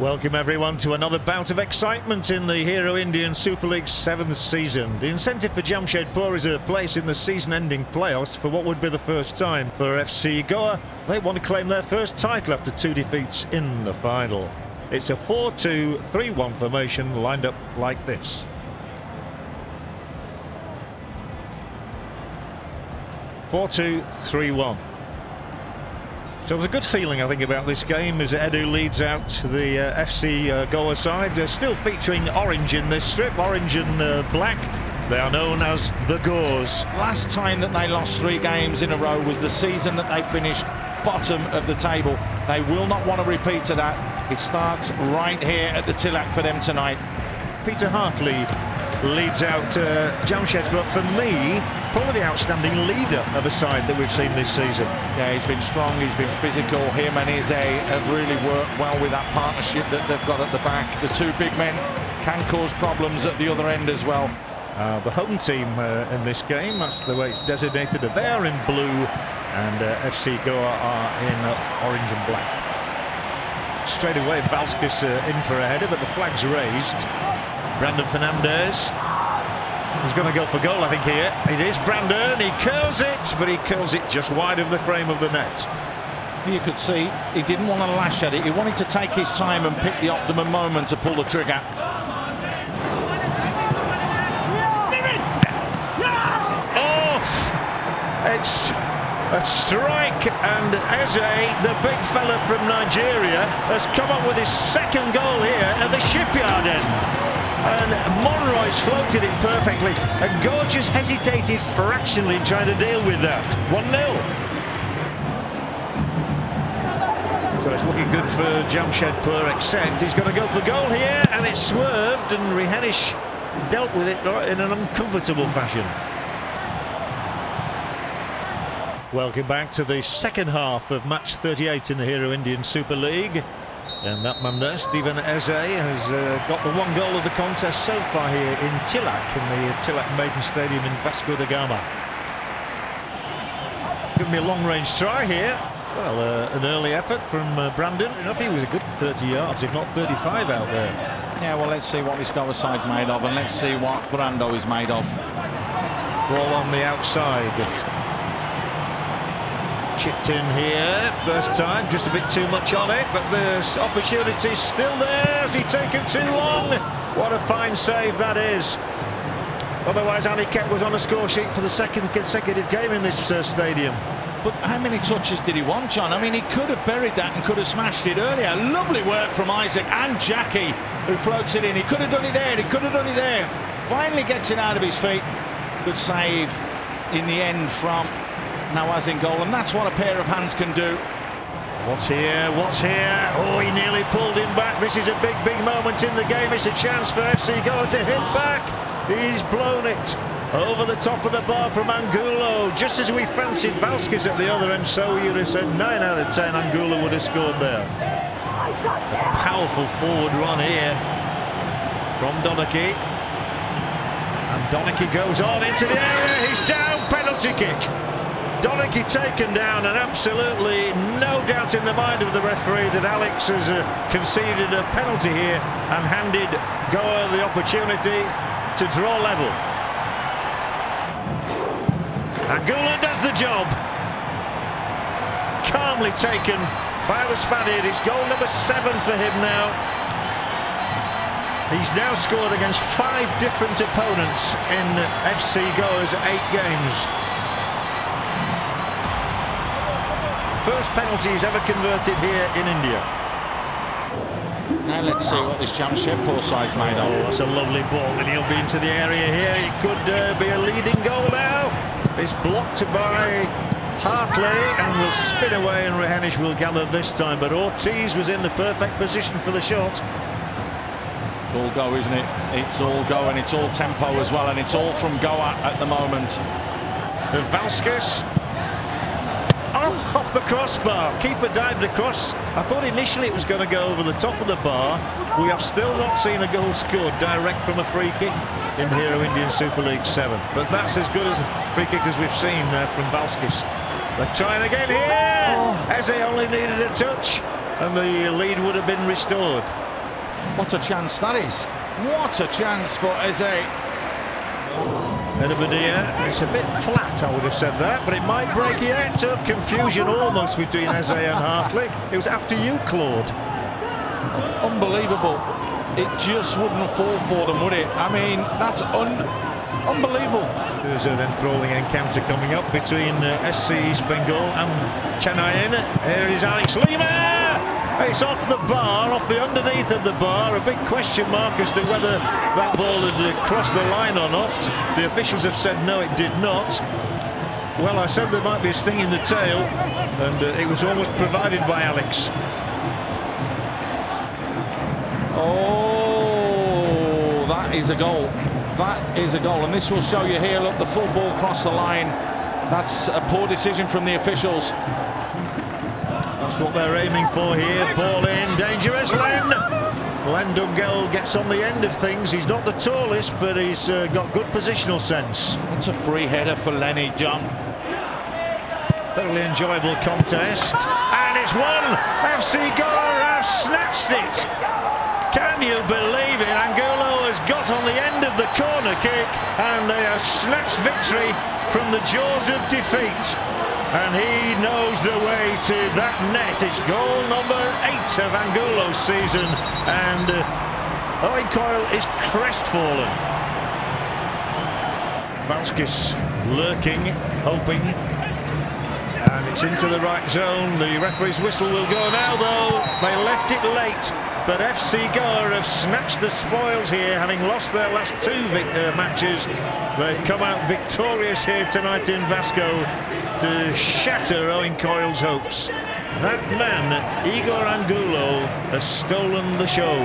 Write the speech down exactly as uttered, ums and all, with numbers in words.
Welcome everyone to another bout of excitement in the Hero Indian Super League's seventh season. The incentive for Jamshedpur is a place in the season-ending playoffs for what would be the first time. For F C Goa, they want to claim their first title after two defeats in the final. It's a four two three one formation lined up like this. four two three one. So there's a good feeling, I think, about this game as Edu leads out the uh, F C uh, Goa side. They're still featuring orange in this strip, orange and uh, black. They are known as the Gaurs. Last time that they lost three games in a row was the season that they finished bottom of the table. They will not want to repeat to that. It starts right here at the Tilak for them tonight. Peter Hartley leads out uh, Jamshedpur, for me, probably the outstanding leader of a side that we've seen this season. Yeah, he's been strong, he's been physical. Him and Eze have really worked well with that partnership that they've got at the back. The two big men can cause problems at the other end as well. Uh, the home team uh, in this game, that's the way it's designated. They're in blue and uh, F C Goa are in uh, orange and black. Straight away, Valskis uh, in for a header, but the flag's raised. Brandon Fernandes is going to go for goal, I think, here. It is Brandon, he curls it, but he curls it just wide of the frame of the net. You could see he didn't want to lash at it. He wanted to take his time and pick the optimum moment to pull the trigger. Off! It's a strike, and Eze, the big fella from Nigeria, has come up with his second goal here at the Shipyard End. And Monroy's floated it perfectly, and Gorgias hesitated fractionally in trying to deal with that. one nil. So it's looking good for Jamshedpur, except he's going to go for goal here, and it swerved, and Rehenesh dealt with it in an uncomfortable fashion. Welcome back to the second half of match thirty-eight in the Hero Indian Super League. And that man there, Stephen Eze, has uh, got the one goal of the contest so far here in Tilak, in the Tilak Maiden Stadium in Vasco da Gama. Give me a long-range try here. Well, uh, an early effort from uh, Brandon. Enough, he was a good thirty yards, if not thirty-five out there. Yeah, well, let's see what this Goa side's made of, and let's see what Fernando is made of. Ball on the outside. Chipped in here, first time, just a bit too much on it, but the opportunity still there. Has he taken too long? What a fine save that is. Otherwise, Ali Kemp was on a score sheet for the second consecutive game in this uh, stadium. But how many touches did he want, John? I mean, he could have buried that and could have smashed it earlier. Lovely work from Isaac and Jackie, who floats it in. He could have done it there, he could have done it there. Finally gets it out of his feet. Good save in the end from Nawaz in goal, and that's what a pair of hands can do. What's here? What's here? Oh, he nearly pulled him back. This is a big, big moment in the game. It's a chance for F C Goa to hit back. He's blown it over the top of the bar from Angulo. Just as we fancied Valskis at the other end, so you would have said nine out of ten Angulo would have scored there. A powerful forward run here from Donachy. And Donachy goes on into the area. He's down. Penalty kick. Donachy taken down, and absolutely no doubt in the mind of the referee that Alex has uh, conceded a penalty here and handed Goa the opportunity to draw level. Angulo does the job. Calmly taken by the Spaniard. It's goal number seven for him now. He's now scored against five different opponents in F C Goa's eight games. First penalty he's ever converted here in India. Now let's see what this Jamshedpur side's made of. Oh, that's a lovely ball, and he'll be into the area here. It could uh, be a leading goal now. It's blocked by Hartley and will spin away, and Rehenesh will gather this time. But Ortiz was in the perfect position for the shot. It's all go, isn't it? It's all go, and it's all tempo as well, and it's all from Goa at the moment. And Vasquez. Off the crossbar, keeper dived across. I thought initially it was going to go over the top of the bar. We have still not seen a goal scored direct from a free kick in Hero Indian Super League seven, but that's as good as a free kick as we've seen uh, from Valskis. They're trying again here. Oh. Eze only needed a touch, and the lead would have been restored. What a chance that is. What a chance for Eze. Edouard, it's a bit flat, I would have said that, but it might break yet. Of confusion almost between Eze and Hartley. It was after you, Claude. Unbelievable. It just wouldn't fall for them, would it? I mean, that's un unbelievable. There's an enthralling encounter coming up between uh, S C East Bengal and Chennai. Here is Alex Lehman. It's off the bar, off the underneath of the bar. A big question mark as to whether that ball had uh, crossed the line or not. The officials have said no, it did not. Well, I said there might be a sting in the tail, and uh, it was almost provided by Alex. Oh, that is a goal. That is a goal, and this will show you here. Look, the full ball crossed the line. That's a poor decision from the officials. That's what they're aiming for here. Ball in, dangerous. Len. Len Doungel gets on the end of things. He's not the tallest, but he's uh, got good positional sense. That's a free header for Lenny, John. Thoroughly enjoyable contest, and it's won. F C Goa have snatched it. Can you believe it? Angulo has got on the end of the corner kick, and they have snatched victory from the jaws of defeat. And he knows the way to that net. It's goal number eight of Angulo's season, and uh, Owen Coyle is crestfallen. Valskis lurking, hoping, and it's into the right zone. The referee's whistle will go now, though. They left it late. But F C Goa have snatched the spoils here, having lost their last two uh, matches. They've come out victorious here tonight in Vasco to shatter Owen Coyle's hopes. That man, Igor Angulo, has stolen the show.